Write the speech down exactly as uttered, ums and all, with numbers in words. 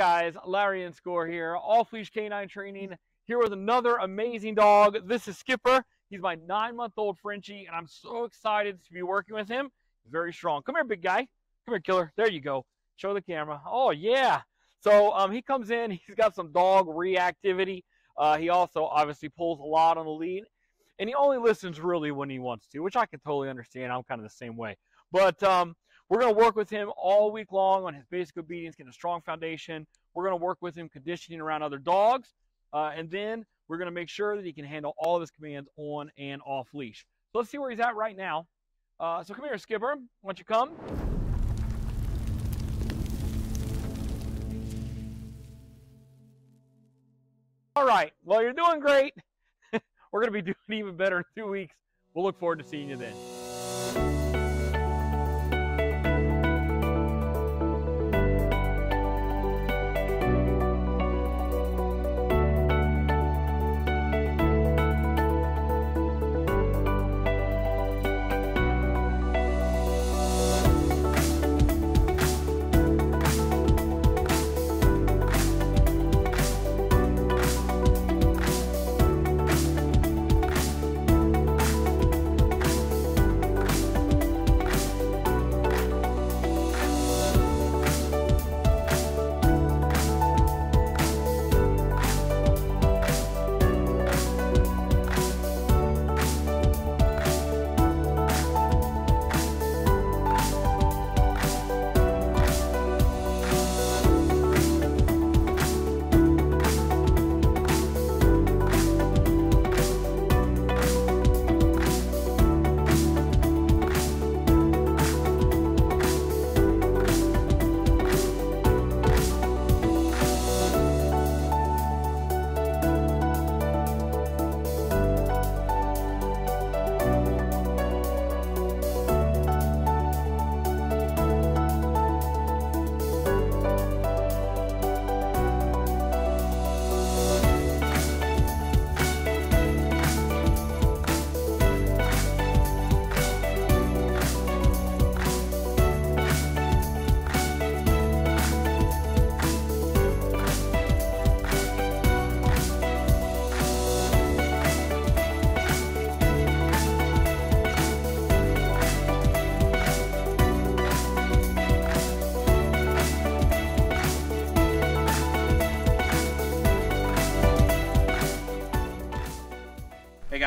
guys, Larry and Score here, Off Leash K nine Training, here with another amazing dog. This is Skipper. He's my nine-month-old Frenchie, and I'm so excited to be working with him. Very strong. Come here, big guy. Come here, killer. There you go. Show the camera. Oh, yeah. So um, he comes in. He's got some dog reactivity. Uh, he also obviously pulls a lot on the lead, and he only listens really when he wants to, which I can totally understand. I'm kind of the same way. But um, we're going to work with him all week long on his basic obedience, getting a strong foundation. We're going to work with him conditioning around other dogs, uh, and then we're going to make sure that he can handle all of his commands on and off leash. So let's see where he's at right now. Uh, so come here, Skipper. Why don't you come? All right. Well, you're doing great. We're going to be doing even better in two weeks. We'll look forward to seeing you then. Hey